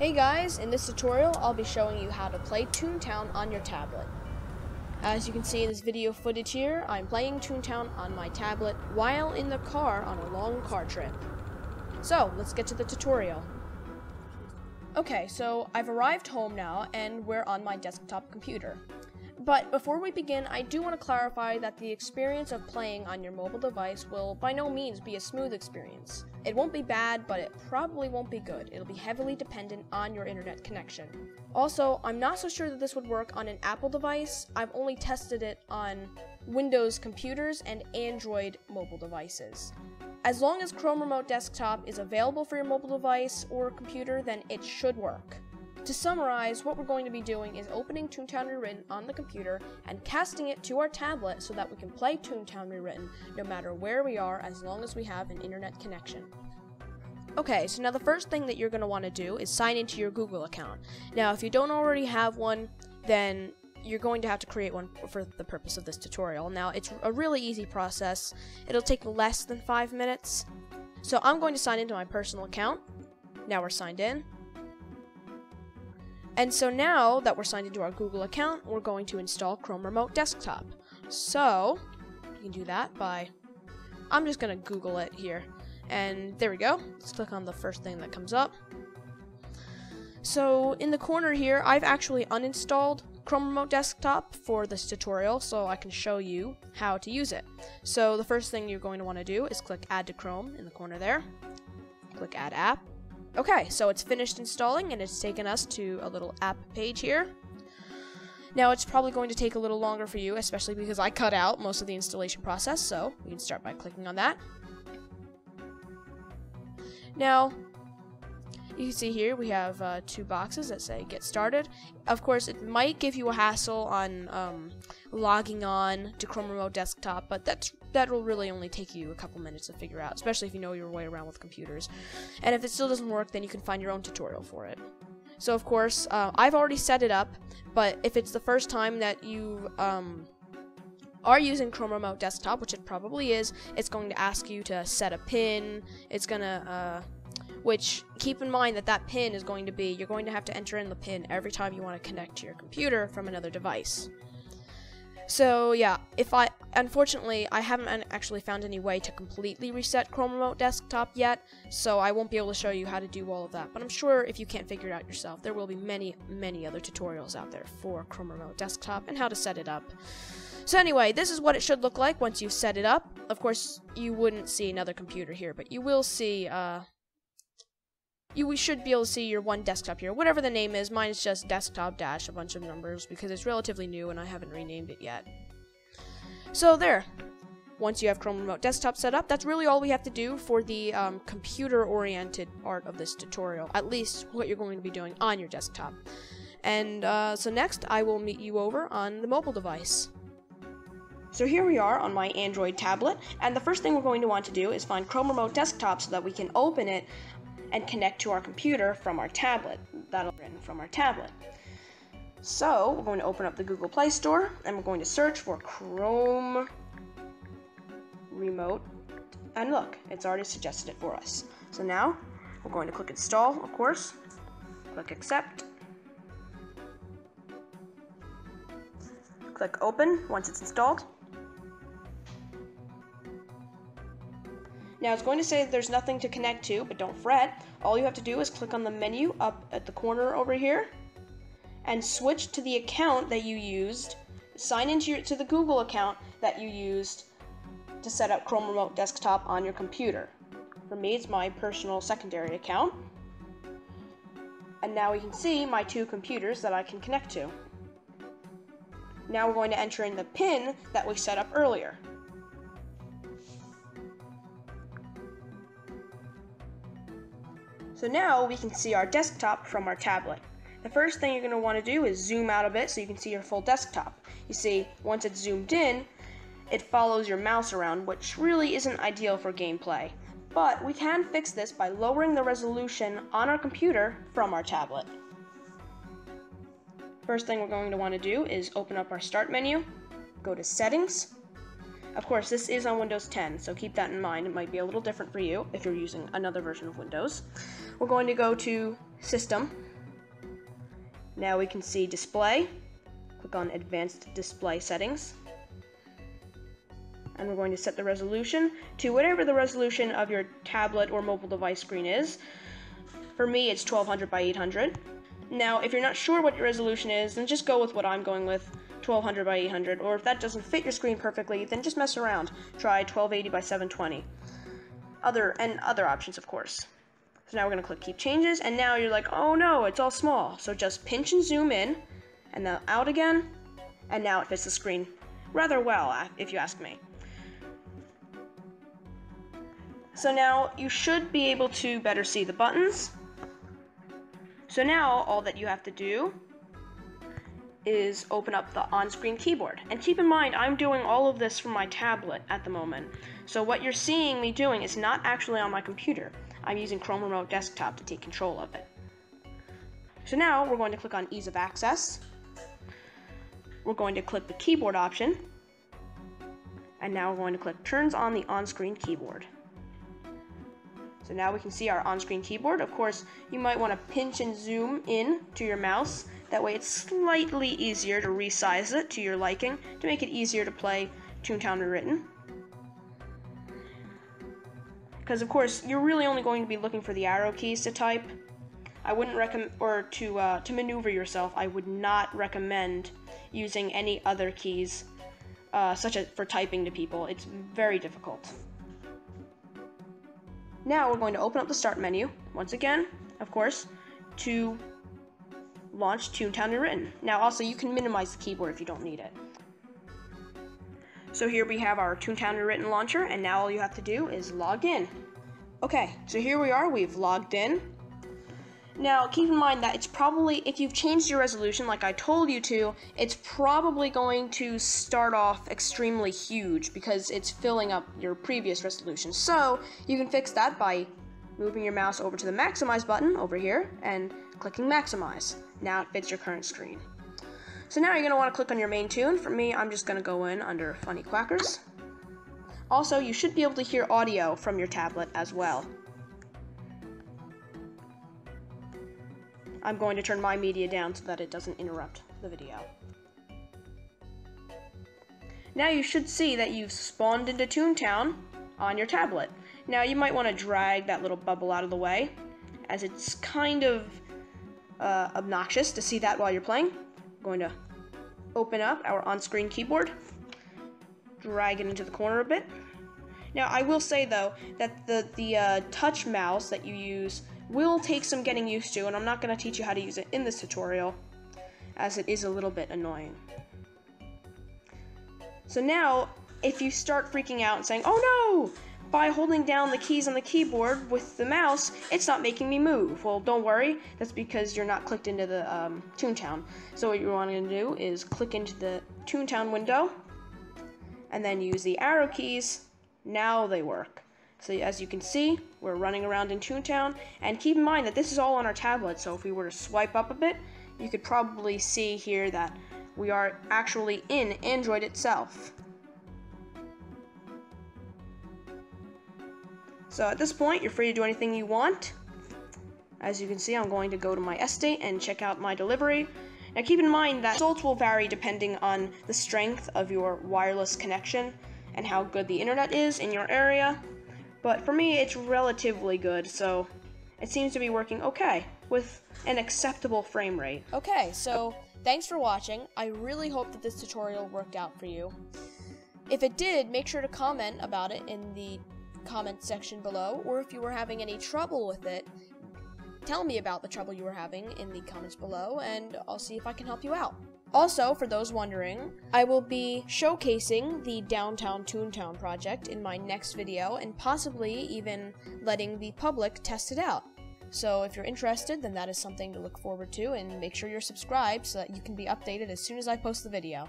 Hey guys, in this tutorial I'll be showing you how to play Toontown on your tablet. As you can see in this video footage here, I'm playing Toontown on my tablet while in the car on a long car trip. So let's get to the tutorial. Okay, so I've arrived home now and we're on my desktop computer. But before we begin, I do want to clarify that the experience of playing on your mobile device will by no means be a smooth experience. It won't be bad, but it probably won't be good. It'll be heavily dependent on your internet connection. Also, I'm not so sure that this would work on an Apple device. I've only tested it on Windows computers and Android mobile devices. As long as Chrome Remote Desktop is available for your mobile device or computer, then it should work. To summarize, what we're going to be doing is opening Toontown Rewritten on the computer and casting it to our tablet so that we can play Toontown Rewritten no matter where we are, as long as we have an internet connection. Okay, so now the first thing that you're going to want to do is sign into your Google account. Now, if you don't already have one, then you're going to have to create one for the purpose of this tutorial. Now, it's a really easy process. It'll take less than 5 minutes. So I'm going to sign into my personal account. Now we're signed in. And so now that we're signed into our Google account, we're going to install Chrome Remote Desktop. So you can do that by, I'm just going to Google it here. And there we go. Let's click on the first thing that comes up. So in the corner here, I've actually uninstalled Chrome Remote Desktop for this tutorial so I can show you how to use it. So the first thing you're going to want to do is click Add to Chrome in the corner there. Click Add App. Okay, so it's finished installing and it's taken us to a little app page here. Now it's probably going to take a little longer for you, especially because I cut out most of the installation process, so you can start by clicking on that. Now, you can see here we have two boxes that say Get Started. Of course, it might give you a hassle on logging on to Chrome Remote Desktop, but that will really only take you a couple minutes to figure out, especially if you know your way around with computers. And if it still doesn't work, then you can find your own tutorial for it. So of course, I've already set it up, but if it's the first time that you are using Chrome Remote Desktop, which it probably is, it's going to ask you to set a PIN. It's gonna, which keep in mind that that PIN is going to be, you're going to have to enter in the PIN every time you want to connect to your computer from another device. So yeah, unfortunately, I haven't actually found any way to completely reset Chrome Remote Desktop yet, so I won't be able to show you how to do all of that. But I'm sure if you can't figure it out yourself, there will be many, many other tutorials out there for Chrome Remote Desktop and how to set it up. So anyway, this is what it should look like once you've set it up. Of course, you wouldn't see another computer here, but you will see, we should be able to see your one desktop here, whatever the name is. Mine is just desktop dash a bunch of numbers because it's relatively new and I haven't renamed it yet. So there. Once you have Chrome Remote Desktop set up, that's really all we have to do for the computer-oriented part of this tutorial, at least what you're going to be doing on your desktop. And so next, I will meet you over on the mobile device. So here we are on my Android tablet, and the first thing we're going to want to do is find Chrome Remote Desktop so that we can open it and connect to our computer from our tablet. That'll be written from our tablet. So we're going to open up the Google Play Store and we're going to search for Chrome Remote. And look, it's already suggested it for us. So now we're going to click Install, of course. Click Accept. Click Open once it's installed. Now it's going to say that there's nothing to connect to, but don't fret. All you have to do is click on the menu up at the corner over here and switch to the account that you used. Sign into to the Google account that you used to set up Chrome Remote Desktop on your computer. For me, it's my personal secondary account. And now we can see my two computers that I can connect to. Now we're going to enter in the PIN that we set up earlier. So now we can see our desktop from our tablet. The first thing you're going to want to do is zoom out a bit so you can see your full desktop. You see, once it's zoomed in, it follows your mouse around, which really isn't ideal for gameplay. But we can fix this by lowering the resolution on our computer from our tablet. First thing we're going to want to do is open up our Start menu, go to Settings. Of course, this is on Windows 10, so keep that in mind. It might be a little different for you if you're using another version of Windows. We're going to go to System, Now we can see display. Click on advanced display settings. And we're going to set the resolution to whatever the resolution of your tablet or mobile device screen is. For me, it's 1200 by 800. Now, if you're not sure what your resolution is, then just go with what I'm going with, 1200 by 800. Or if that doesn't fit your screen perfectly, then just mess around. Try 1280 by 720. Other options, of course. So now we're going to click Keep Changes, and now you're like, oh no, it's all small. So just pinch and zoom in, and then out again, and now it fits the screen rather well, if you ask me. So now you should be able to better see the buttons. So now all that you have to do is open up the on-screen keyboard. And keep in mind, I'm doing all of this from my tablet at the moment. So what you're seeing me doing is not actually on my computer. I'm using Chrome Remote Desktop to take control of it. So now we're going to click on Ease of Access. We're going to click the keyboard option. And now we're going to click Turns on the on-screen keyboard. So now we can see our on-screen keyboard. Of course, you might want to pinch and zoom in to your mouse. That way it's slightly easier to resize it to your liking to make it easier to play Toontown Rewritten. Because of course, you're really only going to be looking for the arrow keys to type. I wouldn't recommend, or to maneuver yourself, I would not recommend using any other keys, such as for typing to people. It's very difficult. Now we're going to open up the Start menu, once again, of course, to launch Toontown Rewritten. Now also, you can minimize the keyboard if you don't need it. So here we have our Toontown Rewritten launcher, and now all you have to do is log in. Okay, so here we are, we've logged in. Now keep in mind that it's probably, if you've changed your resolution like I told you to, it's probably going to start off extremely huge because it's filling up your previous resolution. So you can fix that by moving your mouse over to the maximize button over here and clicking maximize. Now it fits your current screen. So now you're going to want to click on your main tune. For me, I'm just going to go in under Funny Quackers. Also, you should be able to hear audio from your tablet as well. I'm going to turn my media down so that it doesn't interrupt the video. Now you should see that you've spawned into Toontown on your tablet. Now you might want to drag that little bubble out of the way, as it's kind of obnoxious to see that while you're playing. I'm going to open up our on-screen keyboard, drag it into the corner a bit. Now I will say though that the touch mouse that you use will take some getting used to, and I'm not going to teach you how to use it in this tutorial, as it is a little bit annoying. So now, if you start freaking out and saying, oh no, by holding down the keys on the keyboard with the mouse, it's not making me move. Well, don't worry, that's because you're not clicked into the Toontown. So what you're going to do is click into the Toontown window, and then use the arrow keys. Now they work. So as you can see, we're running around in Toontown, and keep in mind that this is all on our tablet, so if we were to swipe up a bit, you could probably see here that we are actually in Android itself. So at this point, you're free to do anything you want. As you can see, I'm going to go to my estate and check out my delivery. Now keep in mind that results will vary depending on the strength of your wireless connection and how good the internet is in your area. But for me, it's relatively good, so it seems to be working okay with an acceptable frame rate. Okay, so thanks for watching. I really hope that this tutorial worked out for you. If it did, make sure to comment about it in the comment section below, or if you were having any trouble with it, tell me about the trouble you were having in the comments below, and I'll see if I can help you out. Also, for those wondering, I will be showcasing the Downtown Toontown project in my next video, and possibly even letting the public test it out. So if you're interested, then that is something to look forward to, and make sure you're subscribed so that you can be updated as soon as I post the video.